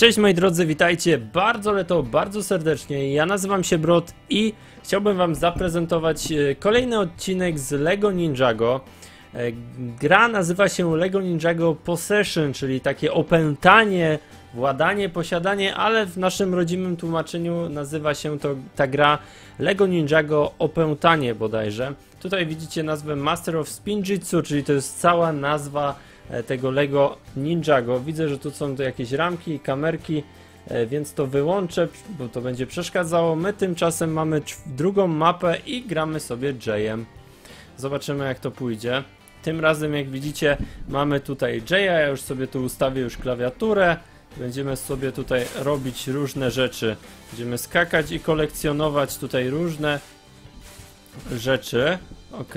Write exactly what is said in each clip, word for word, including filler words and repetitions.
Cześć moi drodzy, witajcie bardzo, ale to bardzo serdecznie. Ja nazywam się Brot i chciałbym wam zaprezentować kolejny odcinek z Lego Ninjago. Gra nazywa się Lego Ninjago Possession, czyli takie opętanie, władanie, posiadanie, ale w naszym rodzimym tłumaczeniu nazywa się to ta gra Lego Ninjago Opętanie bodajże. Tutaj widzicie nazwę Master of Spinjitzu, czyli to jest cała nazwa tego Lego Ninjago. Widzę, że tu są to jakieś ramki, kamerki, więc to wyłączę, bo to będzie przeszkadzało. My tymczasem mamy drugą mapę i gramy sobie Jayem. Zobaczymy, jak to pójdzie. Tym razem, jak widzicie, mamy tutaj Jaya. Ja już sobie tu ustawię już klawiaturę. Będziemy sobie tutaj robić różne rzeczy. Będziemy skakać i kolekcjonować tutaj różne rzeczy. Ok,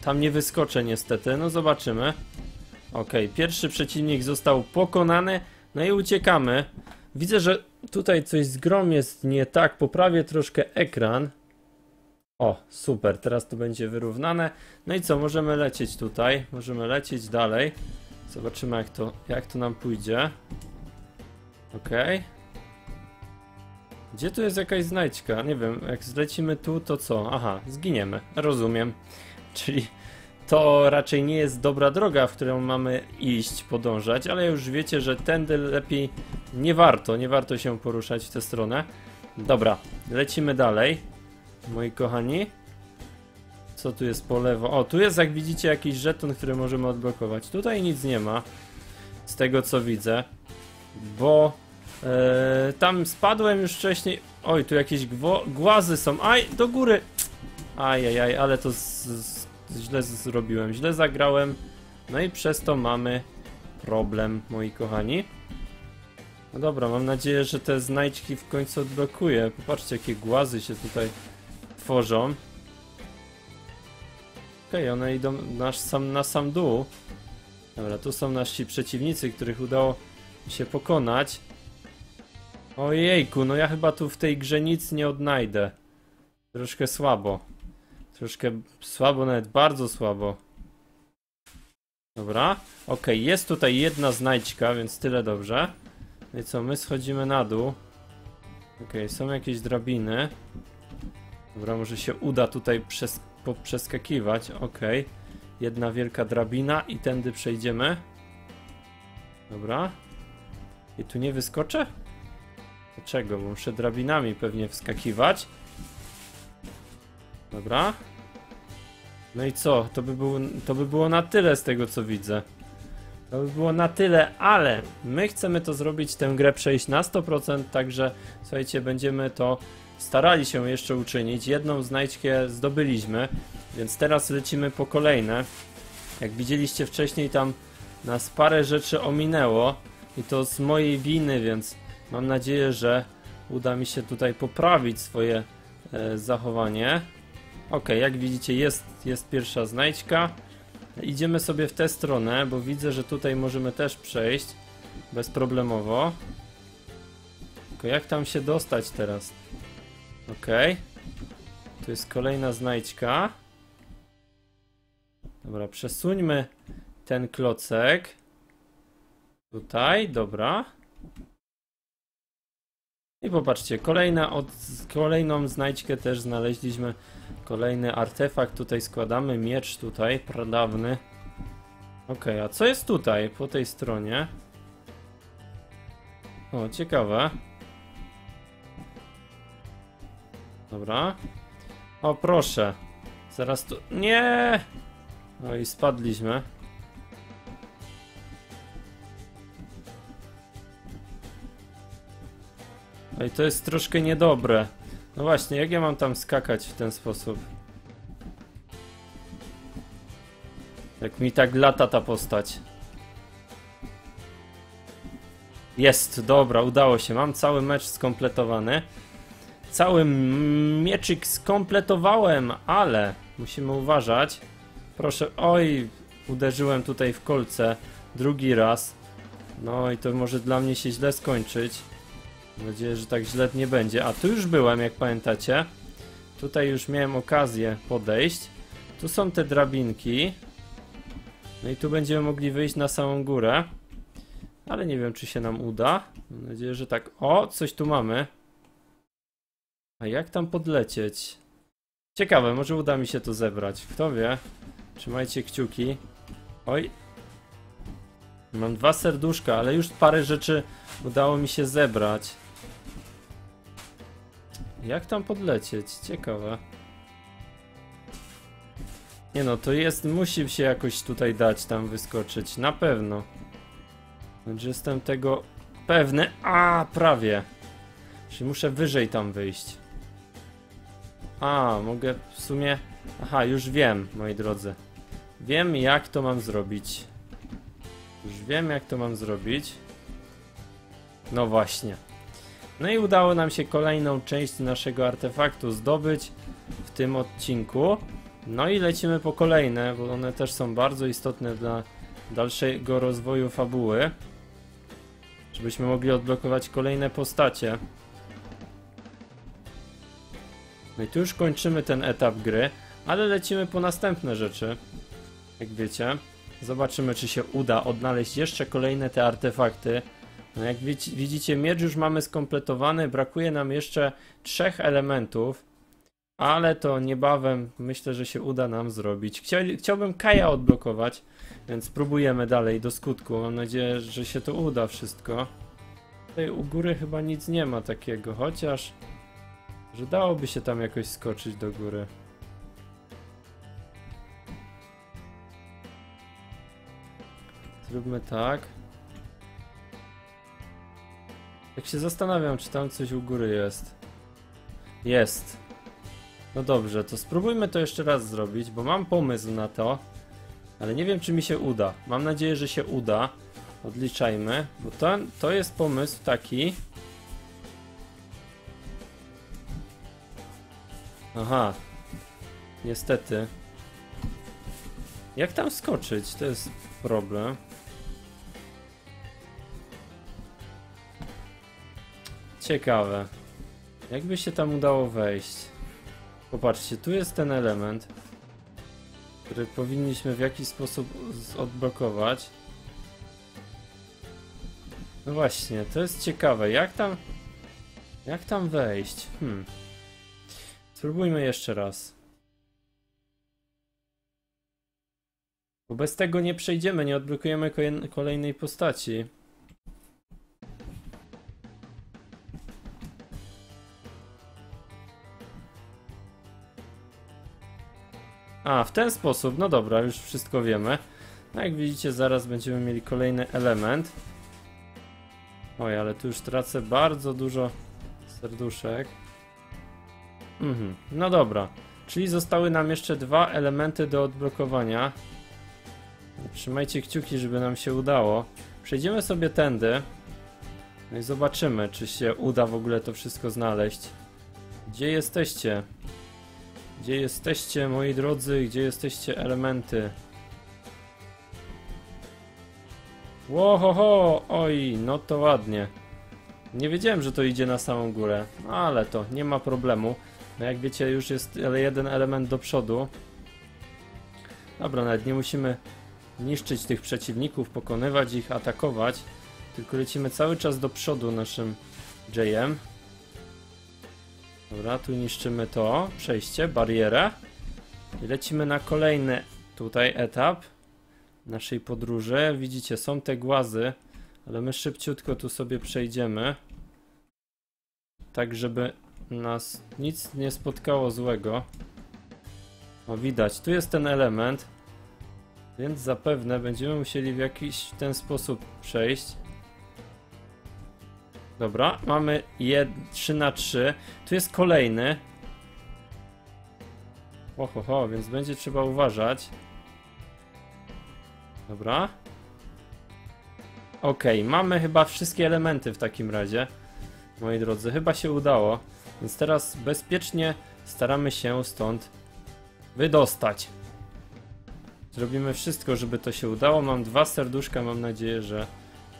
tam nie wyskoczę niestety, no zobaczymy. Ok, pierwszy przeciwnik został pokonany, no i uciekamy. Widzę, że tutaj coś z grom jest nie tak, poprawię troszkę ekran. O, super, teraz to będzie wyrównane. No i co, możemy lecieć tutaj, możemy lecieć dalej. Zobaczymy, jak to, jak to nam pójdzie. Ok. Gdzie tu jest jakaś znajdźka? Nie wiem, jak zlecimy tu, to co? Aha, zginiemy, rozumiem. Czyli... to raczej nie jest dobra droga, w którą mamy iść, podążać, ale już wiecie, że tędy lepiej nie warto, nie warto się poruszać w tę stronę. Dobra, lecimy dalej, moi kochani. Co tu jest po lewo? O, tu jest, jak widzicie, jakiś żeton, który możemy odblokować. Tutaj nic nie ma, z tego co widzę, bo yy, tam spadłem już wcześniej. Oj, tu jakieś głazy są. Aj, do góry! Ajajaj, ale to z... z źle zrobiłem, źle zagrałem. No i przez to mamy problem, moi kochani. No dobra, mam nadzieję, że te znajdźki w końcu odblokuję. Popatrzcie, jakie głazy się tutaj tworzą. Okej, one idą na sam, na sam dół. Dobra, tu są nasi przeciwnicy, których udało się pokonać. Ojejku, no ja chyba tu w tej grze nic nie odnajdę. Troszkę słabo. Troszkę słabo, nawet bardzo słabo. Dobra. Ok, jest tutaj jedna znajdźka, więc tyle dobrze. No i co, my schodzimy na dół. Ok, są jakieś drabiny. Dobra, może się uda tutaj przez, poprzeskakiwać. Ok, jedna wielka drabina i tędy przejdziemy. Dobra. I tu nie wyskoczę? Dlaczego? Bo muszę drabinami pewnie wskakiwać. Dobra. No i co? To by, był, to by było na tyle z tego, co widzę. To by było na tyle, ale my chcemy to zrobić, tę grę przejść na sto procent, także słuchajcie, będziemy to starali się jeszcze uczynić. Jedną znajdźkę zdobyliśmy, więc teraz lecimy po kolejne. Jak widzieliście wcześniej, tam nas parę rzeczy ominęło i to z mojej winy, więc mam nadzieję, że uda mi się tutaj poprawić swoje e, zachowanie. Ok, jak widzicie, jest, jest pierwsza znajdźka. Idziemy sobie w tę stronę, bo widzę, że tutaj możemy też przejść bezproblemowo. Tylko jak tam się dostać teraz? Ok, tu jest kolejna znajdźka. Dobra, przesuńmy ten klocek. Tutaj, dobra. I popatrzcie, kolejna od, kolejną znajdźkę też znaleźliśmy. Kolejny artefakt tutaj składamy, miecz tutaj, pradawny. Okej, a co jest tutaj, po tej stronie? O, ciekawe. Dobra. O, proszę. Zaraz tu... Nie! No i spadliśmy. Ej, to jest troszkę niedobre. No właśnie, jak ja mam tam skakać w ten sposób? Jak mi tak lata ta postać. Jest, dobra, udało się. Mam cały mecz skompletowany. Cały mieczyk skompletowałem, ale musimy uważać. Proszę, oj, uderzyłem tutaj w kolce drugi raz. No i to może dla mnie się źle skończyć. Mam nadzieję, że tak źle nie będzie. A tu już byłem, jak pamiętacie. Tutaj już miałem okazję podejść. Tu są te drabinki. No i tu będziemy mogli wyjść na samą górę. Ale nie wiem, czy się nam uda. Mam nadzieję, że tak. O, coś tu mamy. A jak tam podlecieć? Ciekawe, może uda mi się to zebrać. Kto wie? Trzymajcie kciuki. Oj. Mam dwa serduszka, ale już parę rzeczy udało mi się zebrać. Jak tam podlecieć? Ciekawe. Nie no, to jest... Musi się jakoś tutaj dać tam wyskoczyć. Na pewno. Znaczy jestem tego pewny. A, prawie. Czyli muszę wyżej tam wyjść. A, mogę w sumie... Aha, już wiem, moi drodzy. Wiem, jak to mam zrobić. Już wiem, jak to mam zrobić. No właśnie. No i udało nam się kolejną część naszego artefaktu zdobyć w tym odcinku. No i lecimy po kolejne, bo one też są bardzo istotne dla dalszego rozwoju fabuły. Żebyśmy mogli odblokować kolejne postacie. No i tu już kończymy ten etap gry, ale lecimy po następne rzeczy. Jak wiecie, zobaczymy, czy się uda odnaleźć jeszcze kolejne te artefakty. No jak widzicie, miecz już mamy skompletowany, brakuje nam jeszcze trzech elementów, ale to niebawem myślę, że się uda nam zrobić. Chciałbym Kaja odblokować, więc spróbujemy dalej do skutku. Mam nadzieję, że się to uda wszystko. Tutaj u góry chyba nic nie ma takiego, chociaż... Że dałoby się tam jakoś skoczyć do góry. Zróbmy tak. Jak się zastanawiam, czy tam coś u góry jest. Jest. No dobrze, to spróbujmy to jeszcze raz zrobić, bo mam pomysł na to. Ale nie wiem, czy mi się uda. Mam nadzieję, że się uda. Odliczajmy, bo to, to jest pomysł taki... Aha, niestety. Jak tam skoczyć? To jest problem. Ciekawe. Jakby się tam udało wejść? Popatrzcie, tu jest ten element, który powinniśmy w jakiś sposób odblokować. No właśnie, to jest ciekawe. Jak tam... Jak tam wejść? Hmm... Spróbujmy jeszcze raz. Bo bez tego nie przejdziemy, nie odblokujemy kolejnej postaci. A, w ten sposób, no dobra, już wszystko wiemy. No jak widzicie, zaraz będziemy mieli kolejny element. Oj, ale tu już tracę bardzo dużo serduszek. Mhm, no dobra, czyli zostały nam jeszcze dwa elementy do odblokowania. Trzymajcie kciuki, żeby nam się udało. Przejdziemy sobie tędy. No i zobaczymy, czy się uda w ogóle to wszystko znaleźć. Gdzie jesteście? Gdzie jesteście, moi drodzy? Gdzie jesteście elementy? Łohoho! Oj, no to ładnie. Nie wiedziałem, że to idzie na samą górę, ale to nie ma problemu. No jak wiecie, już jest jeden element do przodu. Dobra, nawet nie musimy niszczyć tych przeciwników, pokonywać ich, atakować. Tylko lecimy cały czas do przodu naszym Jayem. Dobra, tu niszczymy to przejście, barierę. I lecimy na kolejny tutaj etap naszej podróży. Widzicie, są te głazy, ale my szybciutko tu sobie przejdziemy. Tak, żeby nas nic nie spotkało złego. O, widać, tu jest ten element, więc zapewne będziemy musieli w jakiś ten sposób przejść. Dobra, mamy trzy na trzy. Tu jest kolejny. Ohoho, więc będzie trzeba uważać. Dobra. Okej, okay, mamy chyba wszystkie elementy w takim razie. Moi drodzy, chyba się udało. Więc teraz bezpiecznie staramy się stąd wydostać. Zrobimy wszystko, żeby to się udało. Mam dwa serduszka, mam nadzieję, że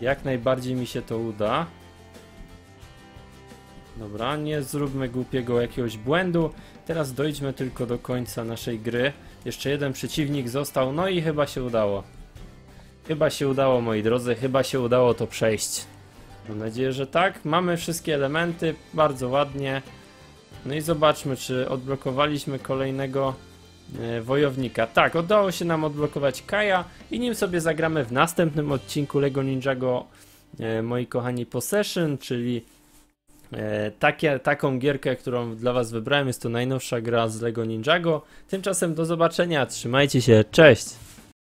jak najbardziej mi się to uda. Dobra, nie zróbmy głupiego jakiegoś błędu. Teraz dojdźmy tylko do końca naszej gry. Jeszcze jeden przeciwnik został, no i chyba się udało. Chyba się udało, moi drodzy, chyba się udało to przejść. Mam nadzieję, że tak. Mamy wszystkie elementy, bardzo ładnie. No i zobaczmy, czy odblokowaliśmy kolejnego wojownika. Tak, udało się nam odblokować Kaja i nim sobie zagramy w następnym odcinku Lego Ninjago, moi kochani, Possession, czyli takie, taką gierkę, którą dla was wybrałem. Jest to najnowsza gra z Lego Ninjago. Tymczasem do zobaczenia, trzymajcie się, cześć!